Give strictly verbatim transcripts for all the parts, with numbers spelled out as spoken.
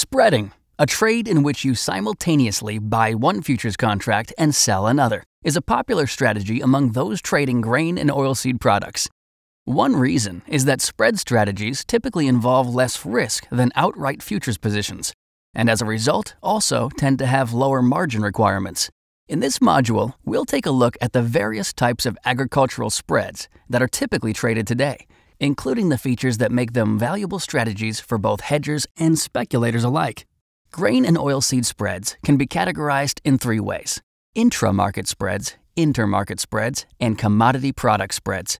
Spreading, a trade in which you simultaneously buy one futures contract and sell another, is a popular strategy among those trading grain and oilseed products. One reason is that spread strategies typically involve less risk than outright futures positions, and as a result also tend to have lower margin requirements. In this module, we'll take a look at the various types of agricultural spreads that are typically traded today, including the features that make them valuable strategies for both hedgers and speculators alike. Grain and oilseed spreads can be categorized in three ways: intra-market spreads, intermarket spreads, and commodity product spreads.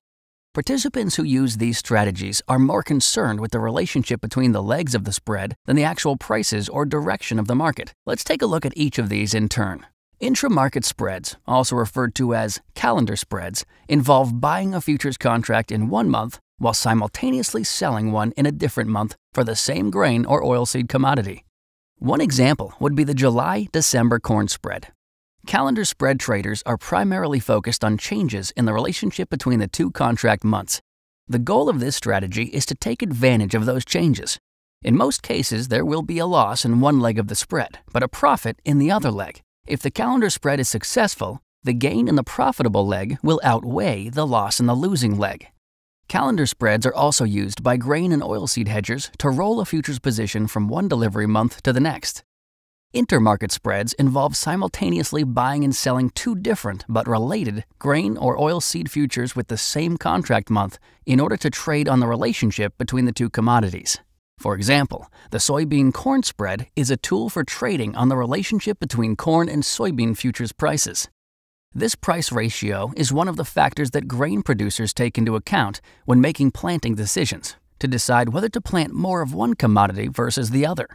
Participants who use these strategies are more concerned with the relationship between the legs of the spread than the actual prices or direction of the market. Let's take a look at each of these in turn. Intra-market spreads, also referred to as calendar spreads, involve buying a futures contract in one month while simultaneously selling one in a different month for the same grain or oilseed commodity. One example would be the July-December corn spread. Calendar spread traders are primarily focused on changes in the relationship between the two contract months. The goal of this strategy is to take advantage of those changes. In most cases, there will be a loss in one leg of the spread, but a profit in the other leg. If the calendar spread is successful, the gain in the profitable leg will outweigh the loss in the losing leg. Calendar spreads are also used by grain and oilseed hedgers to roll a futures position from one delivery month to the next. Intermarket spreads involve simultaneously buying and selling two different but related grain or oilseed futures with the same contract month in order to trade on the relationship between the two commodities. For example, the soybean corn spread is a tool for trading on the relationship between corn and soybean futures prices. This price ratio is one of the factors that grain producers take into account when making planting decisions to decide whether to plant more of one commodity versus the other.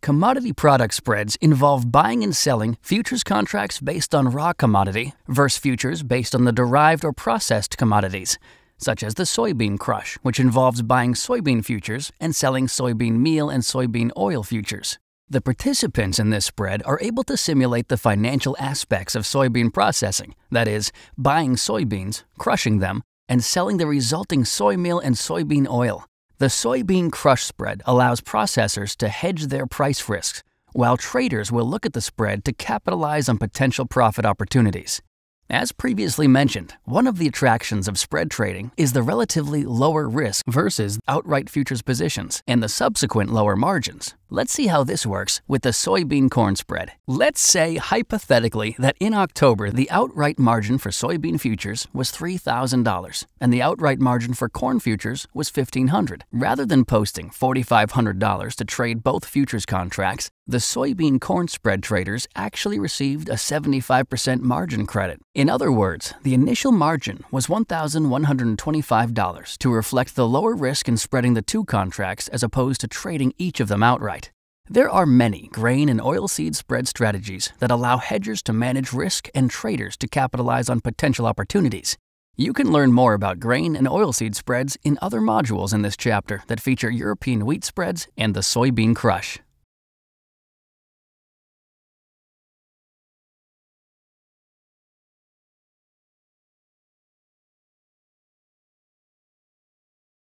Commodity product spreads involve buying and selling futures contracts based on raw commodity versus futures based on the derived or processed commodities, such as the soybean crush, which involves buying soybean futures and selling soybean meal and soybean oil futures. The participants in this spread are able to simulate the financial aspects of soybean processing, that is, buying soybeans, crushing them, and selling the resulting soy meal and soybean oil. The soybean crush spread allows processors to hedge their price risks, while traders will look at the spread to capitalize on potential profit opportunities. As previously mentioned, one of the attractions of spread trading is the relatively lower risk versus outright futures positions and the subsequent lower margins. Let's see how this works with the soybean corn spread. Let's say hypothetically that in October the outright margin for soybean futures was three thousand dollars and the outright margin for corn futures was fifteen hundred dollars. Rather than posting four thousand five hundred dollars to trade both futures contracts, the soybean corn spread traders actually received a seventy-five percent margin credit. In other words, the initial margin was one thousand one hundred twenty-five dollars to reflect the lower risk in spreading the two contracts as opposed to trading each of them outright. There are many grain and oilseed spread strategies that allow hedgers to manage risk and traders to capitalize on potential opportunities. You can learn more about grain and oilseed spreads in other modules in this chapter that feature European wheat spreads and the soybean crush.